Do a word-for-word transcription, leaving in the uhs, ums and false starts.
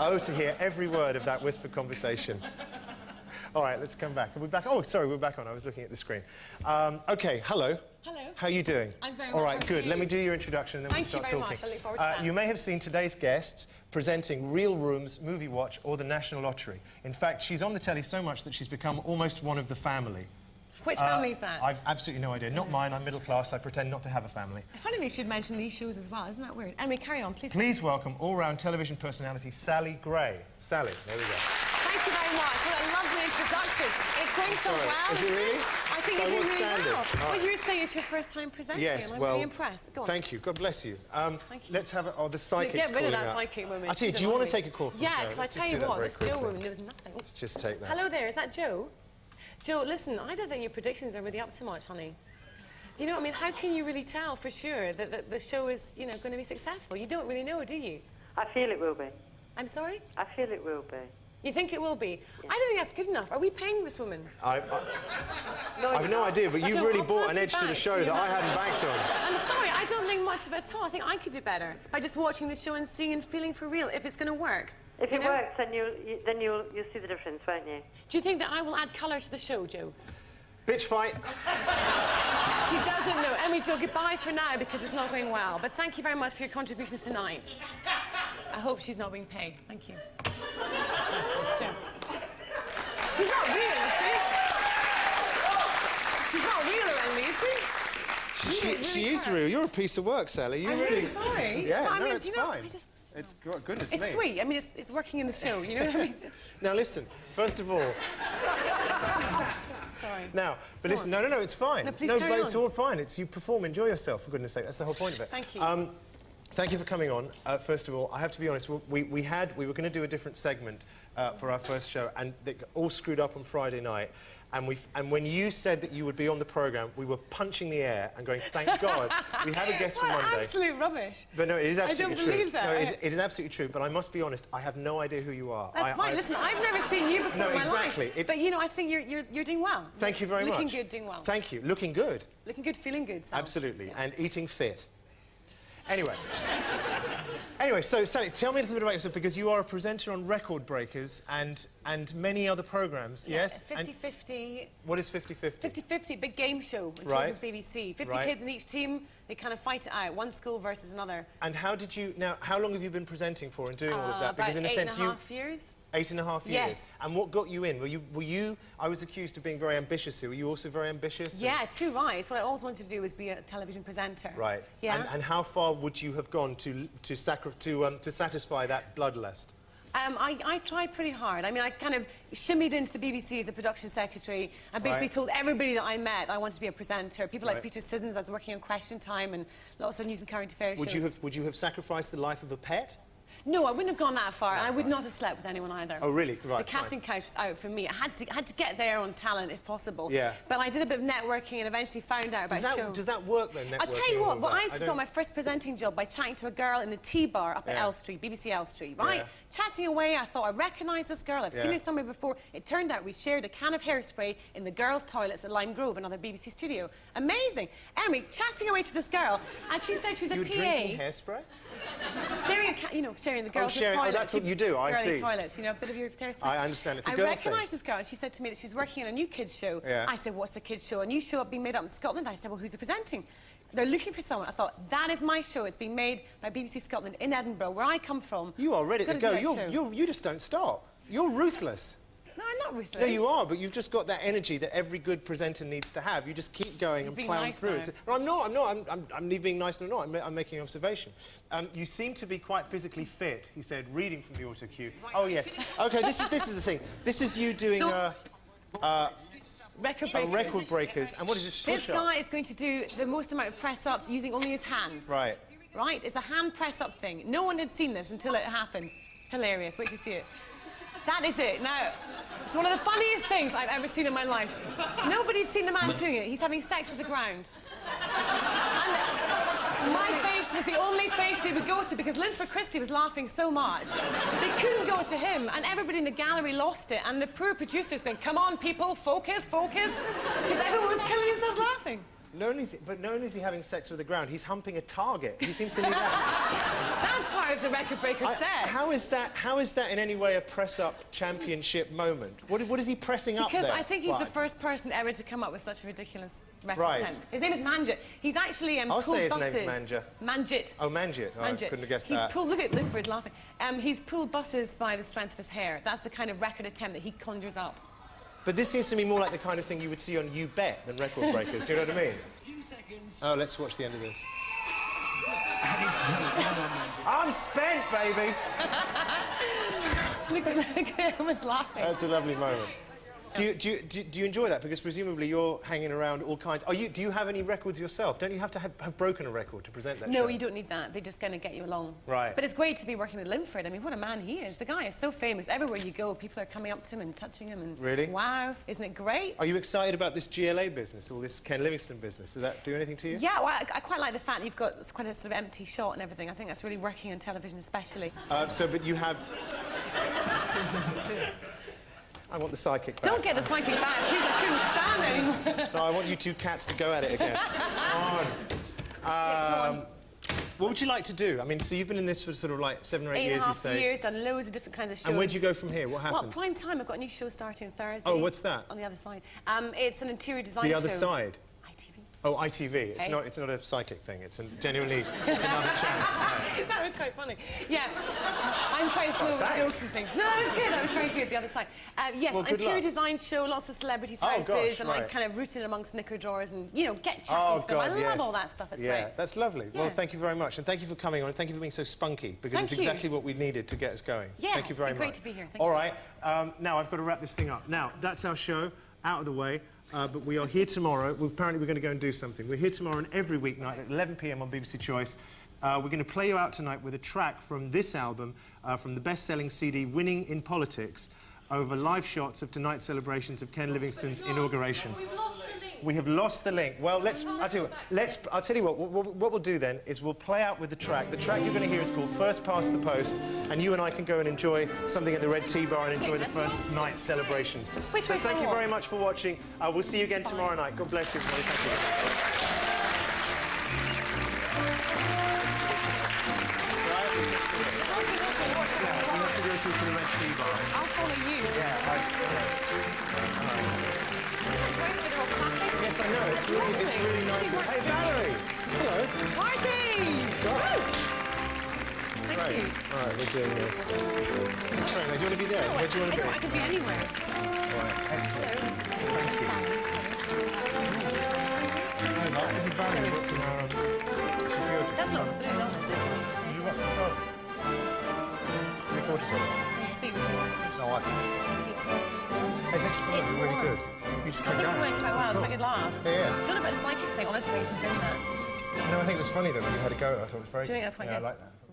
Oh, to hear every word of that whispered conversation. All right, let's come back. Are we back? Oh, sorry, we're back on. I was looking at the screen. Um, OK, hello. Hello. How are you doing? I'm very well. All right, well, good. You? Let me do your introduction and then Thank we'll start talking. Thank you very talking. much. I look forward uh, to that. You may have seen today's guests presenting Real Rooms, Movie Watch or the National Lottery. In fact, she's on the telly so much that she's become almost one of the family. Which uh, family is that? I've absolutely no idea. Not mine. I'm middle class. I pretend not to have a family. Funny they should mention these shows as well. Isn't that weird? Anyway, carry on, please. Please welcome all-round television personality Sally Gray. Sally, there we go. Thank you very much. What a lovely introduction. It's going so Sorry. well. Is it really? I think it's doing really well. Right. Well, you were saying it's your first time presenting. Yes, and I'm well, really impressed. Go on. Thank you. God bless you. Um, thank you. Let's have a... Oh, the psychic's calling out. Get rid of that psychic woman. I tell you, do you want to take a call from Yeah, because I tell you what, this Joe woman knows nothing. Let's just take that. Hello there. Is that Joe? Joe, listen, I don't think your predictions are really up to much, honey. You know, I mean, how can you really tell for sure that, that the show is, you know, going to be successful? You don't really know, do you? I feel it will be. I'm sorry? I feel it will be. You think it will be? Yeah. I don't think that's good enough. Are we paying this woman? I, I, no, I have no idea, but you've really brought an edge to the show that I hadn't backed on. I'm sorry, I don't think much of it at all. I think I could do better by just watching the show and seeing and feeling for real if it's going to work. If it works, then you'll, you, then you'll, you'll see the difference, won't you? Do you think that I will add colour to the show, Joe? Bitch fight. She doesn't know. Emmy, Joe, goodbye for now because it's not going well. But thank you very much for your contributions tonight. I hope she's not being paid. Thank you. It's Joe. She's not real, is she? She's not real around me, is she? She, she, really she is real. You're a piece of work, Sally. You I'm really, really sorry. Yeah, no, I mean, no it's you know, fine. I just It's goodness it's me. It's sweet. I mean, it's, it's working in the show, you know what I mean? Now, listen, first of all... Sorry. Now, but listen, no, no, no, it's fine. No, please no, carry but on. It's all fine. It's you perform, enjoy yourself, for goodness sake. That's the whole point of it. Thank you. Um, thank you for coming on. Uh, first of all, I have to be honest, we, we had... We were going to do a different segment uh, for our first show, and they all screwed up on Friday night. And, we and when you said that you would be on the programme, we were punching the air and going, thank God, we have a guest for Monday. Absolute rubbish. But no, it is absolutely true. I don't believe that. No, it, is, it is absolutely true, but I must be honest, I have no idea who you are. That's I, fine. I, Listen, I've never seen you before no, in my exactly. life. It, but, you know, I think you're, you're, you're doing well. Thank you very much. Looking good, doing well. Thank you. Looking good. Looking good, feeling good. So. Absolutely. Yeah. And eating fit. Anyway. Anyway, so, Sally, tell me a little bit about yourself, because you are a presenter on Record Breakers and, and many other programmes, yeah, yes? Fifty and Fifty. What is Fifty Fifty? Fifty Fifty, big game show on right. Children's B B C. Fifty right. kids in each team, they kind of fight it out, one school versus another. And how did you... Now, how long have you been presenting for and doing uh, all of that? Because in a sense, you... About eight and a half years. Eight and a half years. Yes. And what got you in? Were you, were you... I was accused of being very ambitious here. Were you also very ambitious? Yeah, too right. What I always wanted to do was be a television presenter. Right. Yeah. And, and how far would you have gone to to sacri to um, to satisfy that bloodlust? Um, I, I tried pretty hard. I mean, I kind of shimmied into the B B C as a production secretary and basically right. told everybody that I met I wanted to be a presenter. People right. like Peter Sissons. I was working on Question Time and lots of news and current affairs shows. Would you have Would you have sacrificed the life of a pet? No, I wouldn't have gone that far. No, I would right. not have slept with anyone either. Oh, really? Right, the casting right. couch was out for me. I had to, had to get there on talent if possible. Yeah. But I did a bit of networking and eventually found out does about that, shows. Does that work then, networking? I'll tell you what, well, I, I got my first presenting job by chatting to a girl in the tea bar up yeah. at Elstree, B B C Elstree, right? Yeah. Chatting away, I thought, I recognised this girl. I've yeah. seen her somewhere before. It turned out we shared a can of hairspray in the girls' toilets at Lime Grove, another B B C studio. Amazing. Anyway, chatting away to this girl, and she said she was You're a P A. You're drinking hairspray? Sharing a can, you know, sharing The girls oh, sharing, the toilets, oh, that's what you do, I see. Toilets, you know, a bit of your I understand, it's a I girl I recognised this girl, and she said to me that she was working on a new kids' show. Yeah. I said, what's the kids' show? A new show being made up in Scotland. I said, well, who's the presenting? They're looking for someone. I thought, that is my show. It's being made by B B C Scotland in Edinburgh, where I come from. You are ready to go. You're, you're, you just don't stop. You're ruthless. No, I'm not ruthless. No, you are, but you've just got that energy that every good presenter needs to have. You just keep going and plowing nice through. Well, I'm not, I'm not, I'm, I'm, I'm neither being nice nor not. I'm, I'm making an observation. Um, you seem to be quite physically fit, he said, reading from the auto cue. Right, oh, yeah. OK, this is, this is the thing. This is you doing a... No. Uh, uh, Record breakers. Oh, record breakers. And what is this push-up? This guy is going to do the most amount of press-ups using only his hands. Right. Right? It's a hand press-up thing. No one had seen this until it happened. Hilarious. Wait to see it. That is it. Now, it's one of the funniest things I've ever seen in my life. Nobody's seen the man doing it. He's having sex with the ground. And my face was the only face they would go to because Linford Christie was laughing so much. They couldn't go to him, and everybody in the gallery lost it. And the poor producer's going, come on, people, focus, focus. Because everyone was killing themselves laughing. Not only is he, but not only is he having sex with the ground, he's humping a target. He seems to need that. That's part of the Record Breaker set. How is that? How is that in any way a press-up championship moment? What, what is he pressing up there? Because I think he's right. the first person ever to come up with such a ridiculous record right. attempt. His name is Manjit. He's actually um, I'll pulled say his buses. Name's Manjit. Manjit. Oh, Manjit. Oh, Manjit. I couldn't have guessed he's that. Pulled, look at Linford's laughing. Um, he's pulled buses by the strength of his hair. That's the kind of record attempt that he conjures up. But this seems to me more like the kind of thing you would see on You Bet than Record Breakers, do you know what I mean? A few seconds. Oh, let's watch the end of this. I'm spent, baby! Look at that, I was laughing. That's a lovely moment. Do you, do, you, do you enjoy that? Because presumably you're hanging around all kinds... Are you, do you have any records yourself? Don't you have to have, have broken a record to present that no, show? No, you don't need that. They're just going to get you along. Right. But it's great to be working with Linford. I mean, what a man he is. The guy is so famous. Everywhere you go, people are coming up to him and touching him. And really? Wow. Isn't it great? Are you excited about this G L A business, or this Ken Livingstone business? Does that do anything to you? Yeah, well, I, I quite like the fact that you've got quite a sort of empty shot and everything. I think that's really working on television especially. Uh, so, but you have... I want the psychic back. Don't get the psychic back. He's a cool standing. No, I want you two cats to go at it again. Come on. Um, yeah, come on. What would you like to do? I mean, so you've been in this for sort of like seven or eight, eight years, you say. Eight years, done loads of different kinds of shows. And where'd you go from here? What happens? Well, prime time. I've got a new show starting Thursday. Oh, what's that? On the other side. Um, it's an interior design show. The other show. Side? I T V. Oh, I T V. It's, eh? not, it's not a psychic thing. It's a, genuinely... It's another channel. Yeah. That was quite funny. Yeah. I'm quite slow with jokes and things. No, that was good. That was very good. The other side. Uh, yes, well, interior luck. Design show, lots of celebrities' oh, houses, gosh, and right. like kind of rooting amongst knicker drawers and, you know, get chatting oh, to them. God, I love yes. all that stuff. It's yeah, great. That's lovely. Yeah. Well, thank you very much, and thank you for coming on. Thank you for being so spunky, because thank it's exactly you. What we needed to get us going. Yeah, thank you very much. Great to be here. Thank all you. Right. Um, now I've got to wrap this thing up. Now that's our show out of the way. Uh, but we are here tomorrow. Well, apparently we're going to go and do something. We're here tomorrow and every weeknight at eleven p m on B B C Choice. Uh, we're going to play you out tonight with a track from this album, uh, from the best-selling C D Winning in Politics, over live shots of tonight's celebrations of Ken Livingstone's inauguration. We've lost the link. We have lost the link. Well, let's... I'll tell you what, let's, I'll tell you what, what, what we'll do then is we'll play out with the track. The track you're going to hear is called First Past the Post, and you and I can go and enjoy something at the Red Tea Bar and enjoy the first night's celebrations. So thank you very much for watching. Uh, we'll see you again tomorrow night. God bless you, everybody. Thank you. To the Red Tea Bar. I'll follow you. Yeah, I... Yeah. Yes, I know. It's really, it's really nice. Hey, Valerie! Hello. Marty! God. Thank right. you. All right, we're doing this. That's fine. Do you want to be there? No, Where do you want to be? I could be anywhere. All right, excellent. Thank you. No, I'll be Valerie, but tomorrow... That's not blue, that's it. Speak with you. No, I can't. Hey, thanks for coming. Really good. You just came down. It went quite well. It was quite good laugh. Yeah, yeah. Don't know about the psychic thing. Honestly, you should do that. No, I think it was funny, though, when you had a go. I thought it was very good. Do you think that's quite yeah, good? I like that.